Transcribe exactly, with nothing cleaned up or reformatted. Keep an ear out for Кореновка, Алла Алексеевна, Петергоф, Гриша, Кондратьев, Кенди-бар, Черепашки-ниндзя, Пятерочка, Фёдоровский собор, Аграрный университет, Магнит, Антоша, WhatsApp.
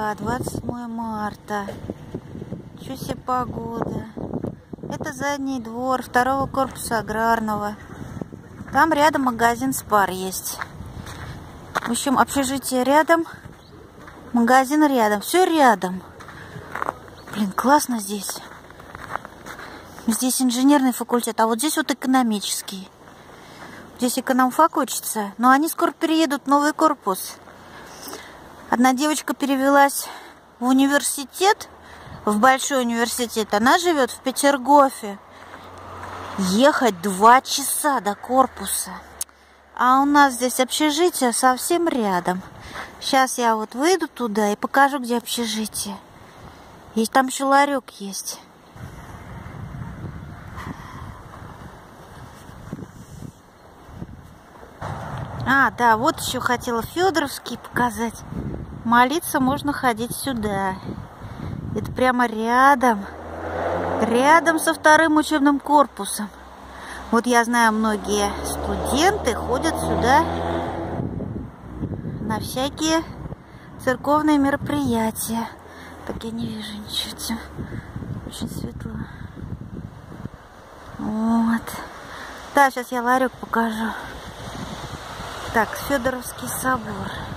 Да, двадцать седьмое марта. Чё себе погода. Это задний двор второго корпуса аграрного. Там рядом магазин Спар есть. В общем, общежитие рядом, магазин рядом, все рядом. Блин, классно здесь. Здесь инженерный факультет, а вот здесь вот экономический. Здесь экономфак учится, но они скоро переедут в новый корпус. Одна девочка перевелась в университет, в большой университет. Она живет в Петергофе. Ехать два часа до корпуса. А у нас здесь общежитие совсем рядом. Сейчас я вот выйду туда и покажу, где общежитие. И там еще ларек есть. А, да, вот еще хотела Фёдоровский показать. Молиться можно ходить сюда. Это прямо рядом. Рядом со вторым учебным корпусом. Вот я знаю, многие студенты ходят сюда на всякие церковные мероприятия. Так, я не вижу ничего. Очень светло. Вот. Да, сейчас я ларек покажу. Так, Фёдоровский собор.